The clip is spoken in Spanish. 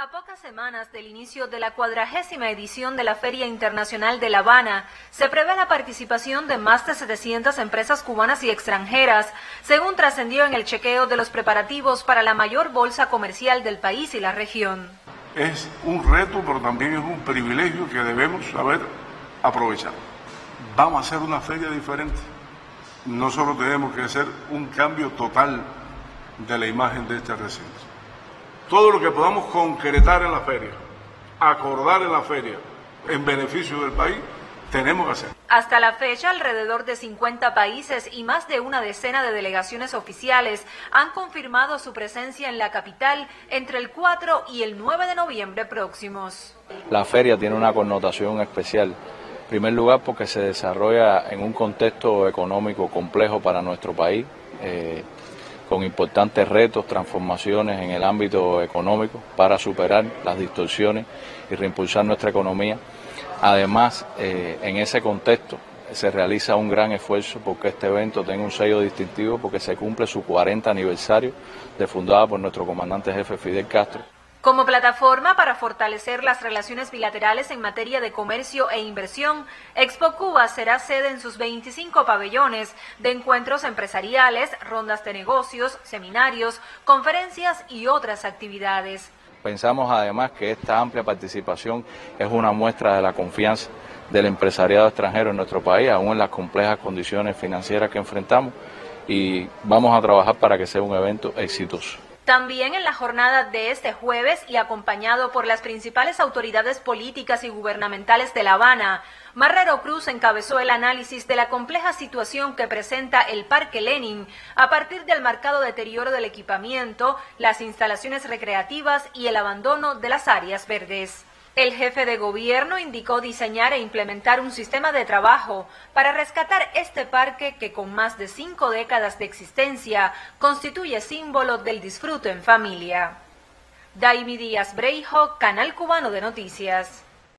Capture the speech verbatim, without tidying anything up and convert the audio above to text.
A pocas semanas del inicio de la cuadragésima edición de la Feria Internacional de La Habana, se prevé la participación de más de setecientas empresas cubanas y extranjeras, según trascendió en el chequeo de los preparativos para la mayor bolsa comercial del país y la región. Es un reto, pero también es un privilegio que debemos saber aprovechar. Vamos a hacer una feria diferente. Nosotros tenemos que hacer un cambio total de la imagen de este recinto. Todo lo que podamos concretar en la feria, acordar en la feria, en beneficio del país, tenemos que hacer. Hasta la fecha, alrededor de cincuenta países y más de una decena de delegaciones oficiales han confirmado su presencia en la capital entre el cuatro y el nueve de noviembre próximos. La feria tiene una connotación especial. En primer lugar, porque se desarrolla en un contexto económico complejo para nuestro país, eh, con importantes retos, transformaciones en el ámbito económico para superar las distorsiones y reimpulsar nuestra economía. Además, eh, en ese contexto se realiza un gran esfuerzo porque este evento tenga un sello distintivo, porque se cumple su cuarenta aniversario de fundada por nuestro comandante jefe Fidel Castro. Como plataforma para fortalecer las relaciones bilaterales en materia de comercio e inversión, Expo Cuba será sede en sus veinticinco pabellones de encuentros empresariales, rondas de negocios, seminarios, conferencias y otras actividades. Pensamos además que esta amplia participación es una muestra de la confianza del empresariado extranjero en nuestro país, aún en las complejas condiciones financieras que enfrentamos, y vamos a trabajar para que sea un evento exitoso. También en la jornada de este jueves y acompañado por las principales autoridades políticas y gubernamentales de La Habana, Marrero Cruz encabezó el análisis de la compleja situación que presenta el Parque Lenin a partir del marcado deterioro del equipamiento, las instalaciones recreativas y el abandono de las áreas verdes. El jefe de gobierno indicó diseñar e implementar un sistema de trabajo para rescatar este parque que con más de cinco décadas de existencia constituye símbolo del disfrute en familia. Daimí Díaz Breijo, Canal Cubano de Noticias.